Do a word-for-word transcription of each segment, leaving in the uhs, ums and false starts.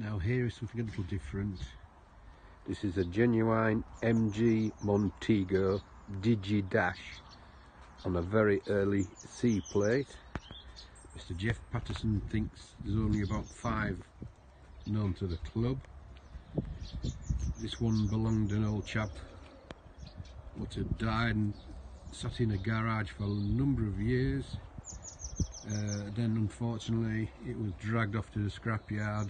Now here is something a little different. This is a genuine M G Montego Digi-Dash on a very early C plate. Mister Jeff Patterson thinks there's only about five known to the club. This one belonged to an old chap what had died and sat in a garage for a number of years. Uh, then unfortunately it was dragged off to the scrapyard.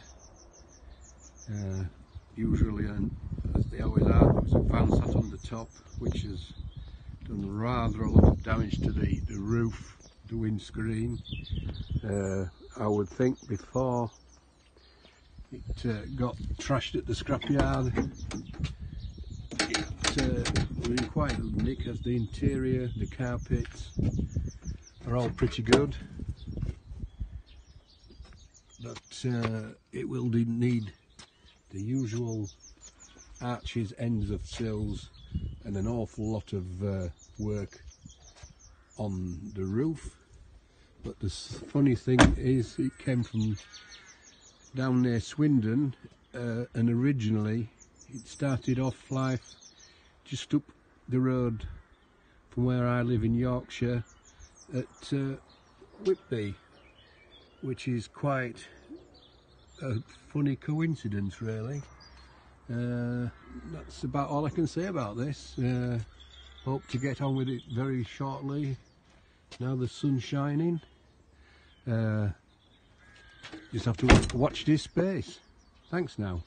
Uh, usually, and as they always are, there was a van sat on the top which has done rather a lot of damage to the, the roof, the windscreen. Uh, I would think before it uh, got trashed at the scrapyard, it uh, was in quite a nick, as the interior, the carpets are all pretty good. But uh, it will need the usual arches, ends of sills, and an awful lot of uh, work on the roof. But the funny thing is, it came from down near Swindon, uh, and originally it started off life just up the road from where I live in Yorkshire, at uh, Whitby, which is quite a funny coincidence, really. Uh, that's about all I can say about this. Uh, hope to get on with it very shortly. Now the sun's shining. Uh, just have to watch this space. Thanks now.